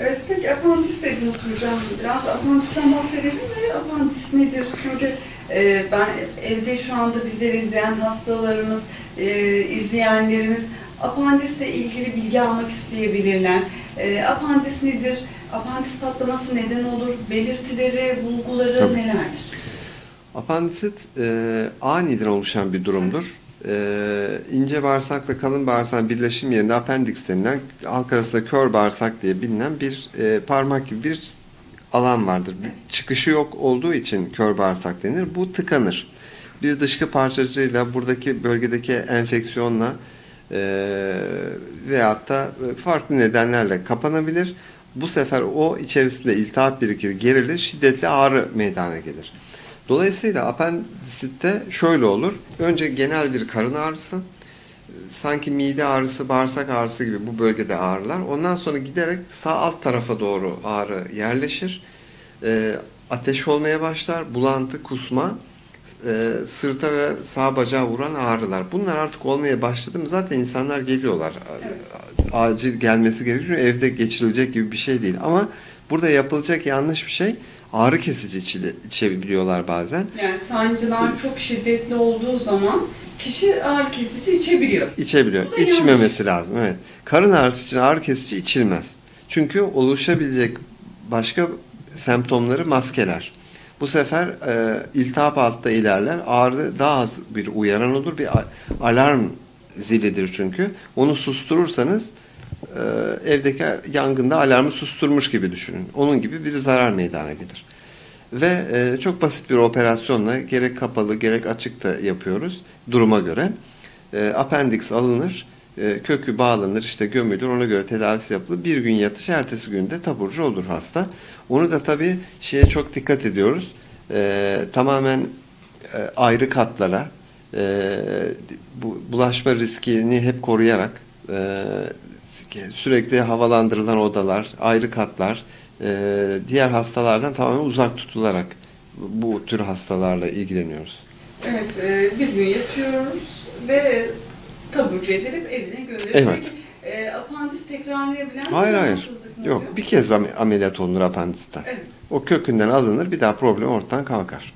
Evet, peki apandis dediniz hocam. Biraz apandisten bahsedelim mi? Apandis nedir? Çünkü ben evde şu anda bizleri izleyen hastalarımız, izleyenlerimiz apandisle ilgili bilgi almak isteyebilirler. Apandis nedir? Apandis patlaması neden olur? Belirtileri, bulguları tabii nelerdir? Apandisit aniden oluşan bir durumdur. İnce bağırsakla kalın bağırsağın birleşim yerinde appendix denilen, halk arasında kör bağırsak diye bilinen bir parmak gibi bir alan vardır. Çıkışı yok olduğu için kör bağırsak denir. Bu tıkanır. Bir dışkı parçacığıyla buradaki bölgedeki enfeksiyonla veyahut da farklı nedenlerle kapanabilir. Bu sefer o içerisinde iltihap birikir, gerilir, şiddetli ağrı meydana gelir. Dolayısıyla apendisitte şöyle olur. Önce genel bir karın ağrısı, sanki mide ağrısı, bağırsak ağrısı gibi bu bölgede ağrılar. Ondan sonra giderek sağ alt tarafa doğru ağrı yerleşir. Ateş olmaya başlar, bulantı, kusma, sırta ve sağ bacağa vuran ağrılar. Bunlar artık olmaya başladı mı zaten insanlar geliyorlar. Evet. Acil gelmesi gerekiyor. Evde geçirilecek gibi bir şey değil. Ama burada yapılacak yanlış bir şey. Ağrı kesici içebiliyorlar bazen. Yani sancılar çok şiddetli olduğu zaman kişi ağrı kesici içebiliyor. İçebiliyor. İçmemesi lazım. Evet. Karın ağrısı için ağrı kesici içilmez. Çünkü oluşabilecek başka semptomları maskeler. Bu sefer iltihap altta ilerler. Ağrı daha az bir uyaran olur. Bir alarm zilidir çünkü. Onu susturursanız evdeki yangında alarmı susturmuş gibi düşünün. Onun gibi bir zarar meydana gelir. Ve çok basit bir operasyonla gerek kapalı gerek açıkta yapıyoruz duruma göre. Appendix alınır, kökü bağlanır, işte gömülür, ona göre tedavisi yapılır. Bir gün yatış, ertesi günde taburcu olur hasta. Onu da tabii şeye çok dikkat ediyoruz. Tamamen ayrı katlara, bulaşma riskini hep koruyarak sürekli havalandırılan odalar, ayrı katlar, diğer hastalardan tamamen uzak tutularak bu tür hastalarla ilgileniyoruz. Evet, bir gün yatıyoruz ve taburcu edilip evine gönderiyoruz. Evet. Apandis tekrarlayabilen hayır. Yok, bir kez ameliyat olunur apandisten. Evet. O kökünden alınır, bir daha problem ortadan kalkar.